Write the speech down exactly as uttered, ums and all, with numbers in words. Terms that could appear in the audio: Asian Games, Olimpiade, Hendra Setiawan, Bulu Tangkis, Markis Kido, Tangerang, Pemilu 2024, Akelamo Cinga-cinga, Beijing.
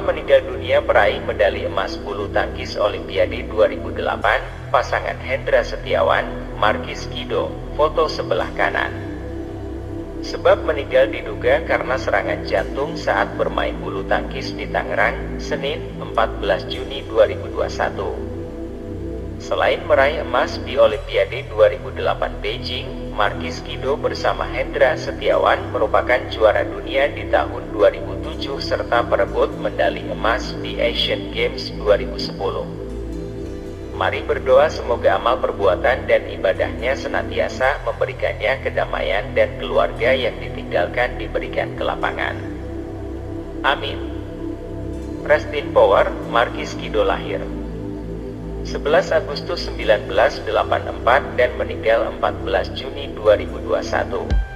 Setelah meninggal dunia peraih medali emas bulu tangkis Olimpiade dua ribu delapan, pasangan Hendra Setiawan, Markis Kido, foto sebelah kanan. Sebab meninggal diduga karena serangan jantung saat bermain bulu tangkis di Tangerang, Senin, empat belas Juni dua ribu dua puluh satu. Selain meraih emas di Olimpiade dua ribu delapan Beijing, Markis Kido bersama Hendra Setiawan merupakan juara dunia di tahun dua ribu tujuh serta perebut medali emas di Asian Games dua ribu sepuluh. Mari berdoa semoga amal perbuatan dan ibadahnya senantiasa memberikannya kedamaian dan keluarga yang ditinggalkan diberikan kelapangan. Amin. Rest in Power, Markis Kido lahir sebelas Agustus seribu sembilan ratus delapan puluh empat dan meninggal empat belas Juni dua ribu dua puluh satu.